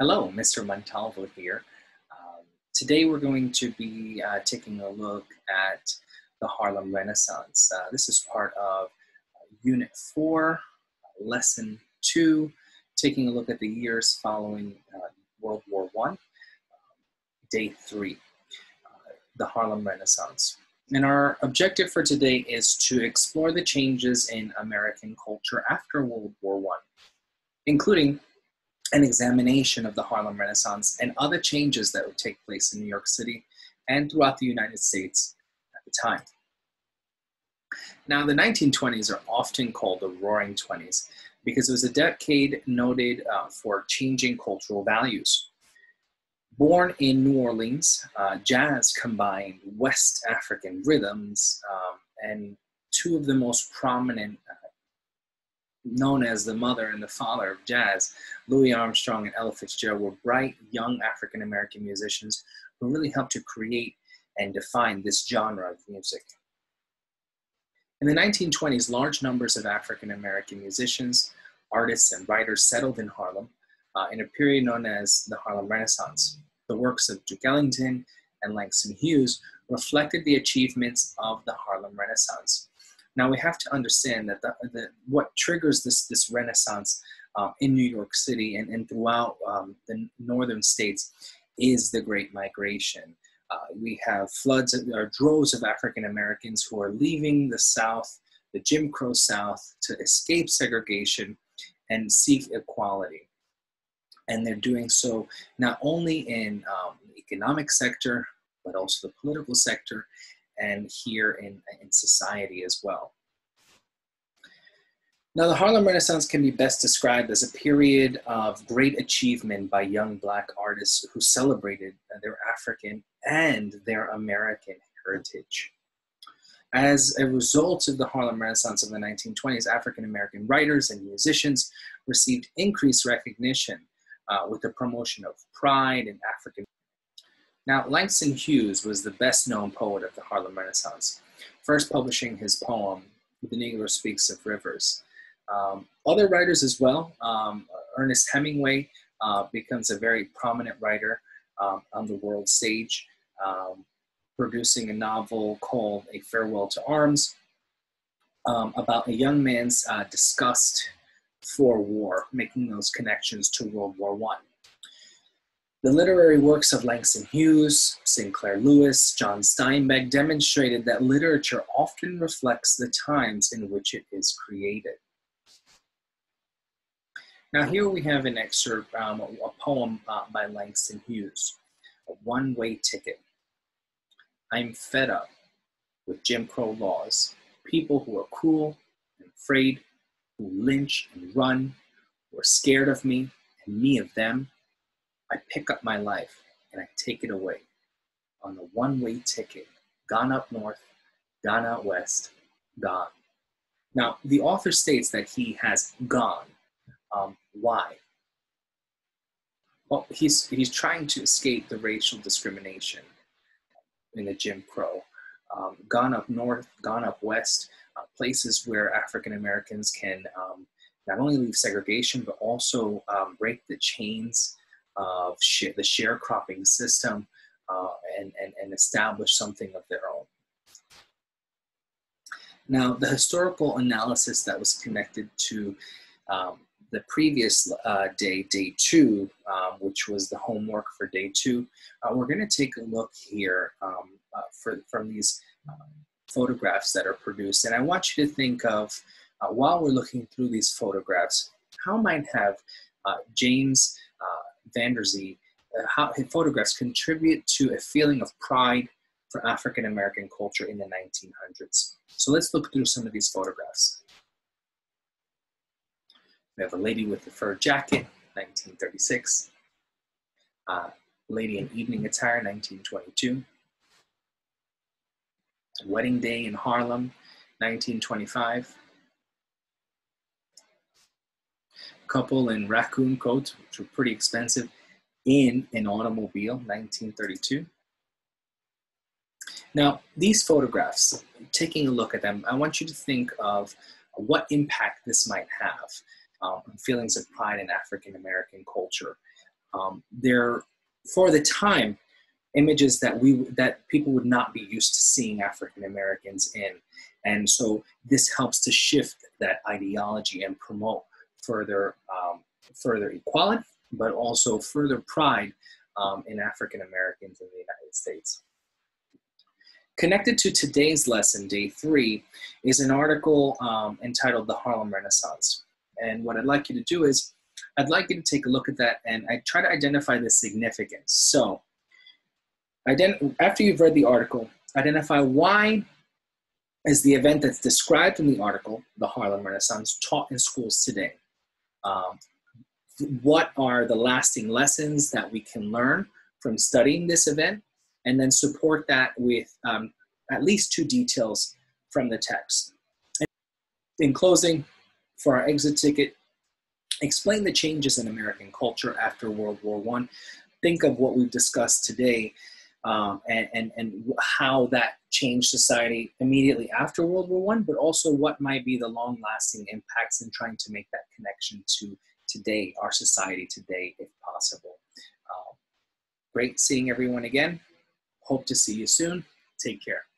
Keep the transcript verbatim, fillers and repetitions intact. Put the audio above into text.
Hello, Mister Montalvo here. Um, today we're going to be uh, taking a look at the Harlem Renaissance. Uh, this is part of uh, Unit four, uh, Lesson two, taking a look at the years following uh, World War One, uh, Day three, uh, the Harlem Renaissance. And our objective for today is to explore the changes in American culture after World War One, including an examination of the Harlem Renaissance and other changes that would take place in New York City and throughout the United States at the time. Now, the nineteen twenties are often called the Roaring Twenties because it was a decade noted uh, for changing cultural values. Born in New Orleans, uh, jazz combined West African rhythms um, and two of the most prominent uh, known as the mother and the father of jazz, Louis Armstrong and Ella Fitzgerald, were bright young African-American musicians who really helped to create and define this genre of music. In the nineteen twenties, large numbers of African-American musicians, artists, and writers settled in Harlem uh, in a period known as the Harlem Renaissance. The works of Duke Ellington and Langston Hughes reflected the achievements of the Harlem Renaissance. Now, we have to understand that the, the, what triggers this, this Renaissance uh, in New York City and, and throughout um, the northern states is the Great Migration. Uh, we have floods of, or droves of African Americans who are leaving the South, the Jim Crow South, to escape segregation and seek equality. And they're doing so not only in um, the economic sector, but also the political sector, and here in, in society as well. Now, the Harlem Renaissance can be best described as a period of great achievement by young Black artists who celebrated their African and their American heritage. As a result of the Harlem Renaissance of the nineteen twenties, African-American writers and musicians received increased recognition uh, with the promotion of pride in African. Now, Langston Hughes was the best-known poet of the Harlem Renaissance, first publishing his poem, The Negro Speaks of Rivers. Um, other writers as well, um, Ernest Hemingway uh, becomes a very prominent writer um, on the world stage, um, producing a novel called A Farewell to Arms, um, about a young man's uh, disgust for war, making those connections to World War One. The literary works of Langston Hughes, Sinclair Lewis, John Steinbeck demonstrated that literature often reflects the times in which it is created. Now, here we have an excerpt, um, a poem uh, by Langston Hughes, A One-Way Ticket. I'm fed up with Jim Crow laws, people who are cruel and afraid, who lynch and run, who are scared of me and me of them. I pick up my life and I take it away on a one-way ticket, gone up north, gone out west, gone. Now, the author states that he has gone. Um, why? Well, he's, he's trying to escape the racial discrimination in the Jim Crow. Um, gone up north, gone up west, uh, places where African Americans can um, not only leave segregation, but also um, break the chains of the sharecropping system uh, and, and, and establish something of their own. Now, the historical analysis that was connected to um, the previous uh, day, day two, um, which was the homework for day two, uh, we're gonna take a look here um, uh, for, from these um, photographs that are produced. And I want you to think of, uh, while we're looking through these photographs, how might have uh, James uh, Van Der Zee, uh, how his photographs contribute to a feeling of pride for African-American culture in the nineteen hundreds. So let's look through some of these photographs. We have a lady with a fur jacket, nineteen thirty-six. Uh, lady in evening attire, nineteen twenty-two. Wedding day in Harlem, nineteen twenty-five. Couple in raccoon coats, which were pretty expensive, in an automobile, nineteen thirty-two. Now, these photographs, taking a look at them, I want you to think of what impact this might have um, on feelings of pride in African American culture. Um, they're, for the time, images that we that people would not be used to seeing African Americans in. And so this helps to shift that ideology and promote further, um, further equality, but also further pride um, in African Americans in the United States. Connected to today's lesson, day three, is an article um, entitled The Harlem Renaissance. And what I'd like you to do is, I'd like you to take a look at that and I try to identify the significance. So ident- after you've read the article, identify why is the event that's described in the article, the Harlem Renaissance, taught in schools today. Um, what are the lasting lessons that we can learn from studying this event? And then support that with um, at least two details from the text. And in closing, for our exit ticket, explain the changes in American culture after World War One. Think of what we've discussed today um, and, and, and how that changed society immediately after World War One, but also what might be the long-lasting impacts in trying to make that connection to today, our society today, if possible. Uh, great seeing everyone again. Hope to see you soon. Take care.